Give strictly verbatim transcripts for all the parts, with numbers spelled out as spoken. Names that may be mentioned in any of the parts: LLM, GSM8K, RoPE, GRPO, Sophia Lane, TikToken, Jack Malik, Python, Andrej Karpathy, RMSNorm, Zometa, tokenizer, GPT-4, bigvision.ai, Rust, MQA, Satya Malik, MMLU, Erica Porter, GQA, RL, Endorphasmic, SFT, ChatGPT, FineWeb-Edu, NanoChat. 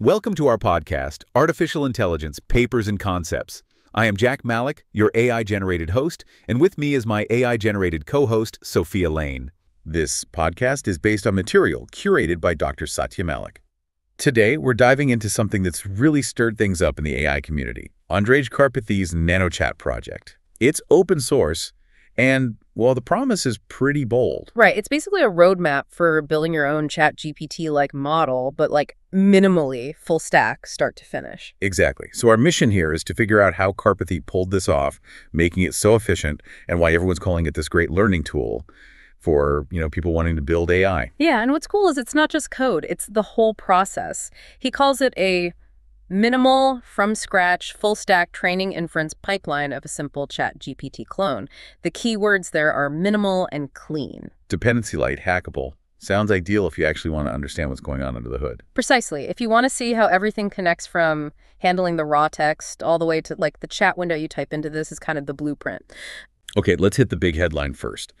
Welcome to our podcast, Artificial Intelligence, Papers and Concepts. I am Jack Malik, your A I-generated host, and with me is my A I-generated co-host, Sophia Lane. This podcast is based on material curated by Doctor Satya Malik. Today, we're diving into something that's really stirred things up in the A I community, Andrej Karpathy's NanoChat project. It's open source, and, well, the promise is pretty bold. Right. It's basically a roadmap for building your own Chat G P T-like model, but, like, minimally full stack, start to finish. Exactly. So our mission here is to figure out how Karpathy pulled this off, making it so efficient, and why everyone's calling it this great learning tool for, you know, people wanting to build A I. Yeah, and what's cool is it's not just code, it's the whole process. He calls it a minimal, from-scratch, full-stack training inference pipeline of a simple Chat G P T clone. The key words there are minimal and clean. Dependency light, hackable. Sounds ideal if you actually want to understand what's going on under the hood. Precisely. If you want to see how everything connects from handling the raw text all the way to, like, the chat window you type into, this is kind of the blueprint. Okay, let's hit the big headline first.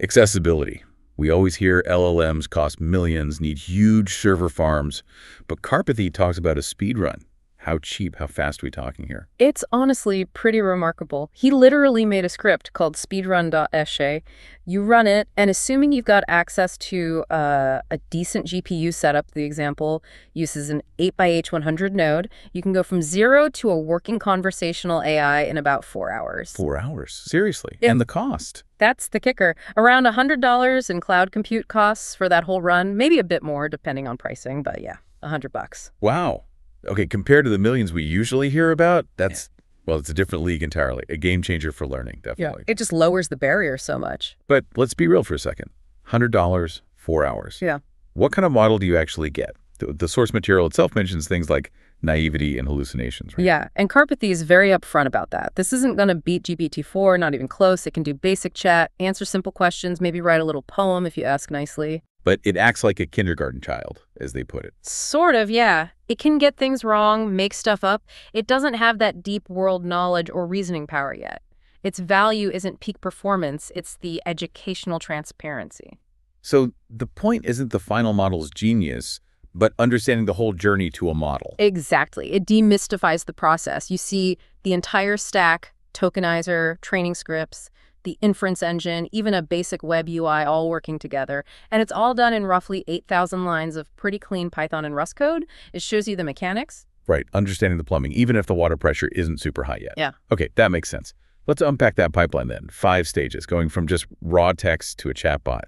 Accessibility. We always hear L L Ms cost millions, need huge server farms, but Karpathy talks about a speed run. How cheap, how fast are we talking here? It's honestly pretty remarkable. He literally made a script called speedrun.exe. You run it, and assuming you've got access to uh, a decent G P U setup, the example uses an eight by H one hundred node, you can go from zero to a working conversational A I in about four hours. Four hours? Seriously? Yeah. And the cost? That's the kicker. Around one hundred dollars in cloud compute costs for that whole run, maybe a bit more depending on pricing, but yeah, one hundred bucks. Wow. Okay, compared to the millions we usually hear about, that's, well, it's a different league entirely. A game changer for learning, definitely. Yeah, it just lowers the barrier so much. But let's be real for a second. one hundred dollars, four hours. Yeah. What kind of model do you actually get? The, the source material itself mentions things like naivety and hallucinations, right? Yeah, and Karpathy is very upfront about that. This isn't going to beat G P T four, not even close. It can do basic chat, answer simple questions, maybe write a little poem if you ask nicely. But it acts like a kindergarten child, as they put it. Sort of, yeah. It can get things wrong, make stuff up. It doesn't have that deep world knowledge or reasoning power yet. Its value isn't peak performance, it's the educational transparency. So the point isn't the final model's genius, but understanding the whole journey to a model. Exactly. It demystifies the process. You see the entire stack, tokenizer, training scripts, the inference engine, even a basic web U I all working together. And it's all done in roughly eight thousand lines of pretty clean Python and Rust code. It shows you the mechanics. Right, understanding the plumbing, even if the water pressure isn't super high yet. Yeah. Okay, that makes sense. Let's unpack that pipeline then. Five stages, going from just raw text to a chatbot.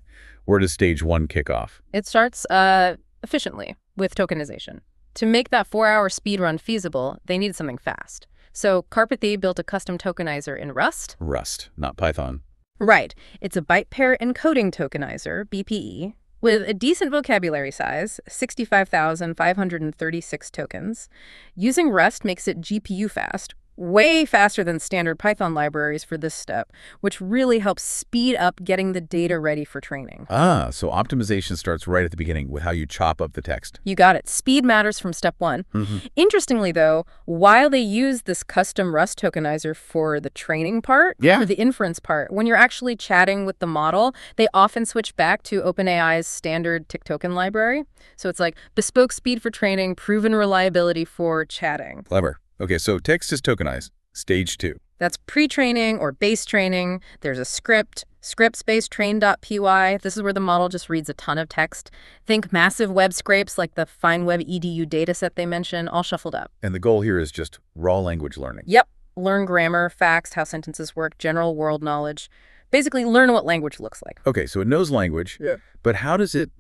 Where does stage one kick off? It starts uh, efficiently with tokenization. To make that four-hour speed run feasible, they needed something fast. So Karpathy built a custom tokenizer in Rust. Rust, not Python. Right. It's a byte pair encoding tokenizer, B P E, with a decent vocabulary size, sixty-five thousand five hundred thirty-six tokens. Using Rust makes it G P U fast, way faster than standard Python libraries for this step, which really helps speed up getting the data ready for training. Ah, so optimization starts right at the beginning with how you chop up the text. You got it. Speed matters from step one. Mm-hmm. Interestingly, though, while they use this custom Rust tokenizer for the training part, yeah. for the inference part, when you're actually chatting with the model, they often switch back to OpenAI's standard TikToken library. So it's like bespoke speed for training, proven reliability for chatting. Clever. Okay, so text is tokenized, stage two. That's pre-training or base training. There's a script, scripts-based train.py. This is where the model just reads a ton of text. Think massive web scrapes like the FineWeb-Edu dataset they mention, all shuffled up. And the goal here is just raw language learning. Yep. Learn grammar, facts, how sentences work, general world knowledge. Basically, learn what language looks like. Okay, so it knows language, yeah. but how does it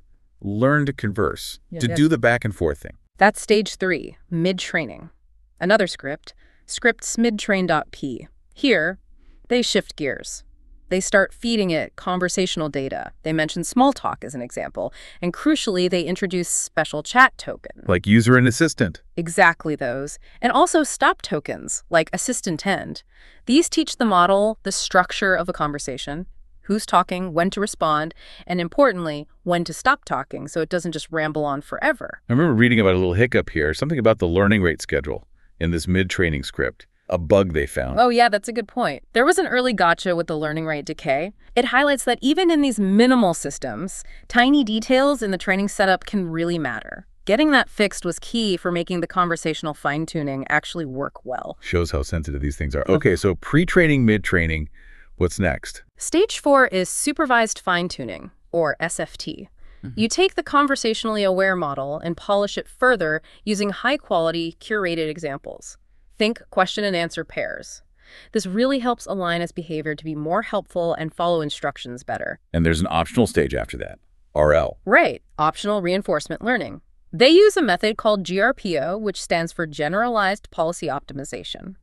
learn to converse, yeah, to yeah. do the back and forth thing? That's stage three, mid-training. Another script, scripts midtrain.p. Here, they shift gears. They start feeding it conversational data. They mention small talk as an example. And crucially, they introduce special chat token. Like user and assistant. Exactly those. And also stop tokens, like assistant end. These teach the model the structure of a conversation, who's talking, when to respond, and importantly, when to stop talking so it doesn't just ramble on forever. I remember reading about a little hiccup here, something about the learning rate schedule. In this mid-training script, a bug they found. Oh, yeah, that's a good point. There was an early gotcha with the learning rate decay. It highlights that even in these minimal systems, tiny details in the training setup can really matter. Getting that fixed was key for making the conversational fine-tuning actually work well. Shows how sensitive these things are. Okay, so pre-training, mid-training, what's next? Stage four is supervised fine-tuning, or S F T. Mm-hmm. You take the conversationally aware model and polish it further using high-quality, curated examples. Think question and answer pairs. This really helps align its behavior to be more helpful and follow instructions better. And there's an optional stage after that, R L. Right, optional reinforcement learning. They use a method called G R P O, which stands for Generalized Policy Optimization.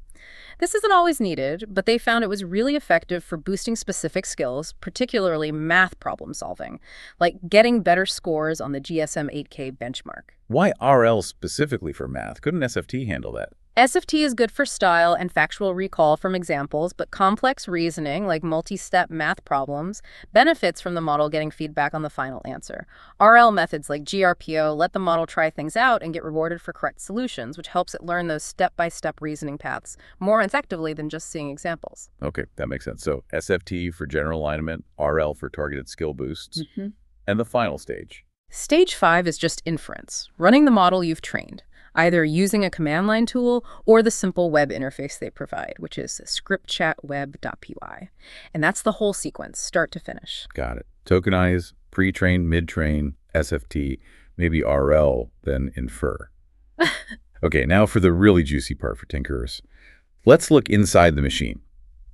This isn't always needed, but they found it was really effective for boosting specific skills, particularly math problem solving, like getting better scores on the G S M eight K benchmark. Why R L specifically for math? Couldn't S F T handle that? S F T is good for style and factual recall from examples, but complex reasoning, like multi-step math problems, benefits from the model getting feedback on the final answer. R L methods like G R P O let the model try things out and get rewarded for correct solutions, which helps it learn those step-by-step reasoning paths more effectively than just seeing examples. Okay, that makes sense. So S F T for general alignment, R L for targeted skill boosts, mm-hmm. and the final stage. Stage five is just inference, running the model you've trained, either using a command line tool or the simple web interface they provide, which is script chat web dot P Y. And that's the whole sequence, start to finish. Got it. Tokenize, pre-train, mid-train, S F T, maybe R L, then infer. Okay, now for the really juicy part for tinkerers. Let's look inside the machine.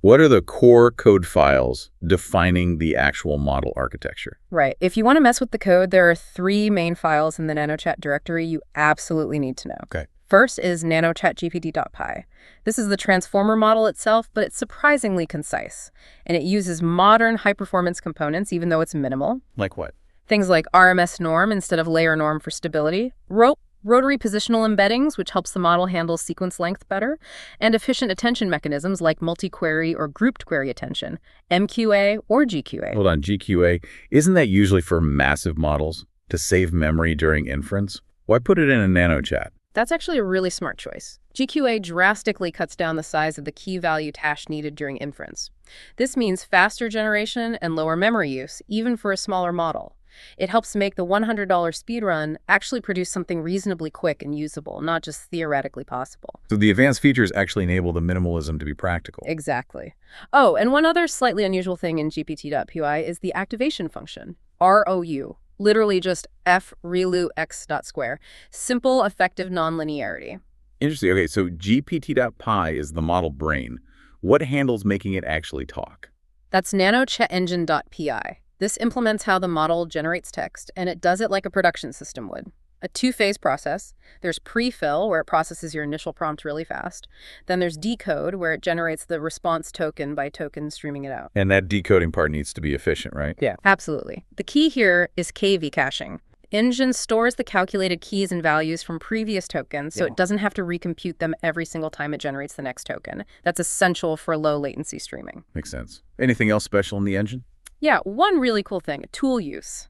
What are the core code files defining the actual model architecture? Right. If you want to mess with the code, there are three main files in the NanoChat directory you absolutely need to know. Okay. First is nanochat G P T dot P Y. This is the transformer model itself, but it's surprisingly concise. And it uses modern high-performance components, even though it's minimal. Like what? Things like R M S norm instead of layer norm for stability, RoPE, rotary positional embeddings, which helps the model handle sequence length better, and efficient attention mechanisms like multi-query or grouped query attention, M Q A or G Q A. Hold on, G Q A, isn't that usually for massive models to save memory during inference? Why put it in a NanoChat? That's actually a really smart choice. G Q A drastically cuts down the size of the key value cache needed during inference. This means faster generation and lower memory use, even for a smaller model. It helps make the one hundred dollar speedrun actually produce something reasonably quick and usable, not just theoretically possible. So the advanced features actually enable the minimalism to be practical. Exactly. Oh, and one other slightly unusual thing in G P T dot P Y is the activation function, R O U, literally just F relu x dot square. Simple, effective nonlinearity. Interesting. Okay, so G P T dot P Y is the model brain. What handles making it actually talk? That's nanochat engine dot P Y. This implements how the model generates text, and it does it like a production system would. A two-phase process. There's prefill, where it processes your initial prompt really fast. Then there's decode, where it generates the response token by token, streaming it out. And that decoding part needs to be efficient, right? Yeah. Absolutely. The key here is K V caching. Engine stores the calculated keys and values from previous tokens, so yeah. It doesn't have to recompute them every single time it generates the next token. That's essential for low-latency streaming. Makes sense. Anything else special in the engine? Yeah, one really cool thing, tool use.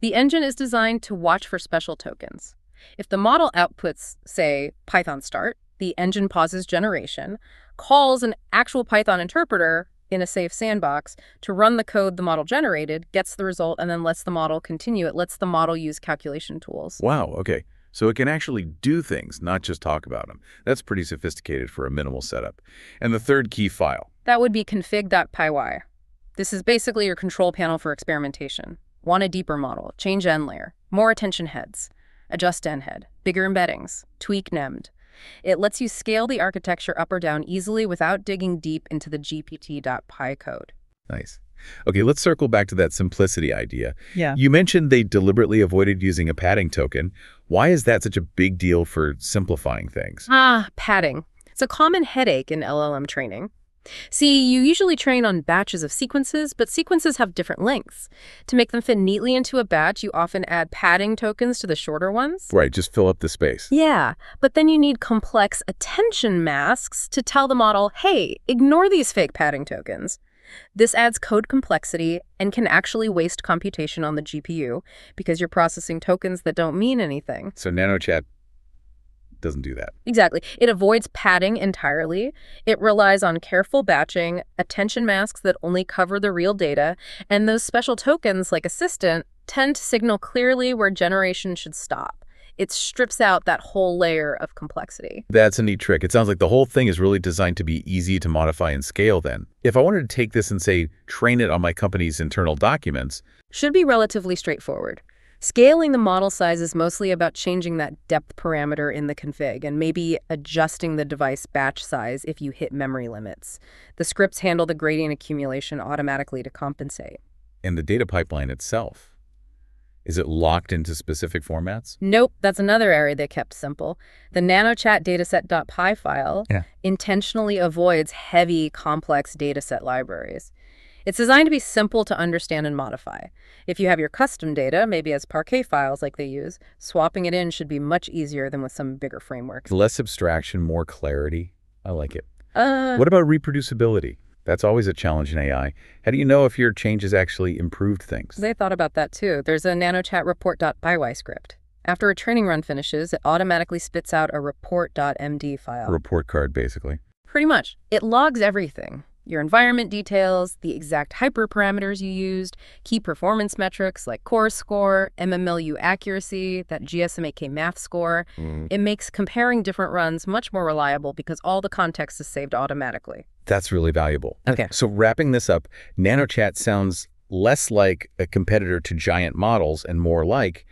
The engine is designed to watch for special tokens. If the model outputs, say, Python start, the engine pauses generation, calls an actual Python interpreter in a safe sandbox to run the code the model generated, gets the result, and then lets the model continue. It lets the model use calculation tools. Wow, okay. So it can actually do things, not just talk about them. That's pretty sophisticated for a minimal setup. And the third key file? That would be config dot P Y. This is basically your control panel for experimentation. Want a deeper model, change end layer, more attention heads, adjust end head, bigger embeddings, tweak nemmed. It lets you scale the architecture up or down easily without digging deep into the G P T dot P Y code. Nice. Okay, let's circle back to that simplicity idea. Yeah. You mentioned they deliberately avoided using a padding token. Why is that such a big deal for simplifying things? Ah, padding. It's a common headache in L L M training. See, you usually train on batches of sequences, but sequences have different lengths. To make them fit neatly into a batch, you often add padding tokens to the shorter ones. Right, just fill up the space. Yeah, but then you need complex attention masks to tell the model, hey, ignore these fake padding tokens. This adds code complexity and can actually waste computation on the G P U because you're processing tokens that don't mean anything. So NanoChat doesn't do that. Exactly. It avoids padding entirely. It relies on careful batching, attention masks that only cover the real data, and those special tokens like assistant tend to signal clearly where generation should stop. it strips out that whole layer of complexity. That's a neat trick. It sounds like the whole thing is really designed to be easy to modify and scale then. If I wanted to take this and say, train it on my company's internal documents. Should be relatively straightforward. Scaling the model size is mostly about changing that depth parameter in the config and maybe adjusting the device batch size if you hit memory limits. The scripts handle the gradient accumulation automatically to compensate. And the data pipeline itself, is it locked into specific formats? Nope, that's another area they kept simple. The NanoChat dataset.py file yeah. intentionally avoids heavy, complex dataset libraries. It's designed to be simple to understand and modify. If you have your custom data, maybe as Parquet files like they use, swapping it in should be much easier than with some bigger frameworks. Less abstraction, more clarity. I like it. Uh, what about reproducibility? That's always a challenge in A I. How do you know if your changes actually improved things? They thought about that too. There's a NanoChat report.py script. After a training run finishes, it automatically spits out a report.md file. A report card, basically. Pretty much. It logs everything. Your environment details, the exact hyperparameters you used, key performance metrics like core score, M M L U accuracy, that G S M eight K math score. Mm. It makes comparing different runs much more reliable because all the context is saved automatically. That's really valuable. Okay. So wrapping this up, NanoChat sounds less like a competitor to giant models and more like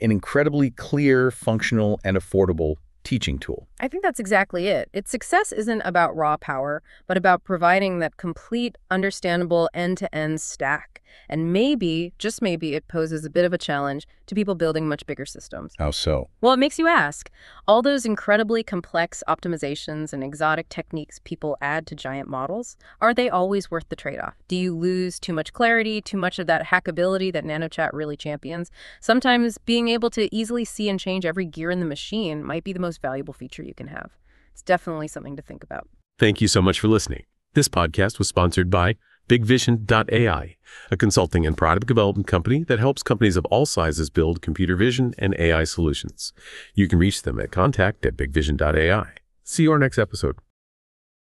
an incredibly clear, functional, and affordable teaching tool. I think that's exactly it. Its success isn't about raw power, but about providing that complete, understandable end-to-end stack. And maybe, just maybe, it poses a bit of a challenge to people building much bigger systems. How so? Well, it makes you ask. All those incredibly complex optimizations and exotic techniques people add to giant models, are they always worth the trade-off? Do you lose too much clarity, too much of that hackability that NanoChat really champions? Sometimes being able to easily see and change every gear in the machine might be the most valuable feature you can have. It's definitely something to think about. Thank you so much for listening. This podcast was sponsored by Bigvision dot A I, a consulting and product development company that helps companies of all sizes build computer vision and A I solutions. You can reach them at contact at bigvision dot A I. See you our next episode.